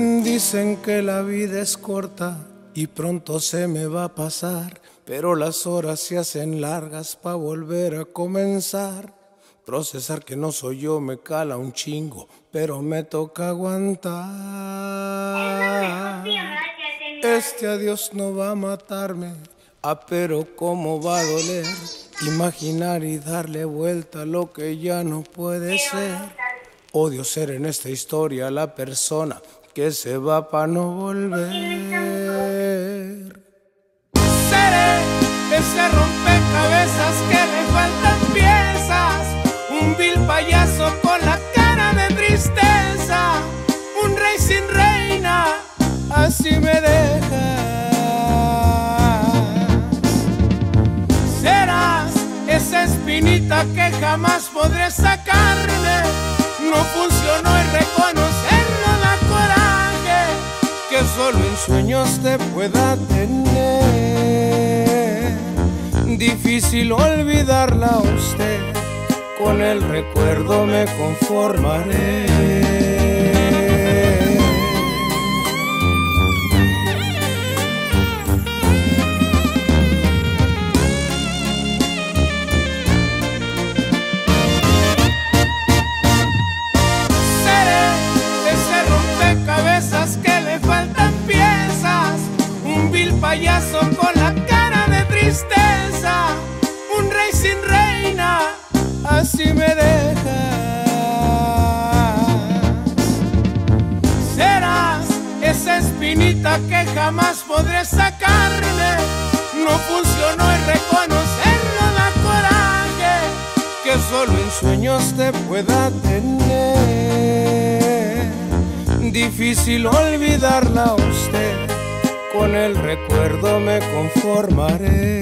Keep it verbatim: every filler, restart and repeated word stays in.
Dicen que la vida es corta y pronto se me va a pasar, pero las horas se hacen largas pa' volver a comenzar. Procesar que no soy yo me cala un chingo, pero me toca aguantar. Este adiós no va a matarme, ah, pero cómo va a doler imaginar y darle vuelta a lo que ya no puede ser. Odio ser en esta historia la persona que se va pa' no volver. Seré ese rompecabezas que le faltan piezas, un vil payaso con la cara de tristeza, un rey sin reina, así me dejas. Serás esa espinita que jamás podré sacarme. No funcionó y reconocerlo da coraje, que solo en sueños te pueda tener. Difícil olvidarla a usted, con el recuerdo me conformaré. Payaso con la cara de tristeza, un rey sin reina, así me dejas. Serás esa espinita que jamás podré sacarme. No funcionó y reconocerlo da coraje, que solo en sueños te pueda tener. Difícil olvidarla a usted, con el recuerdo me conformaré.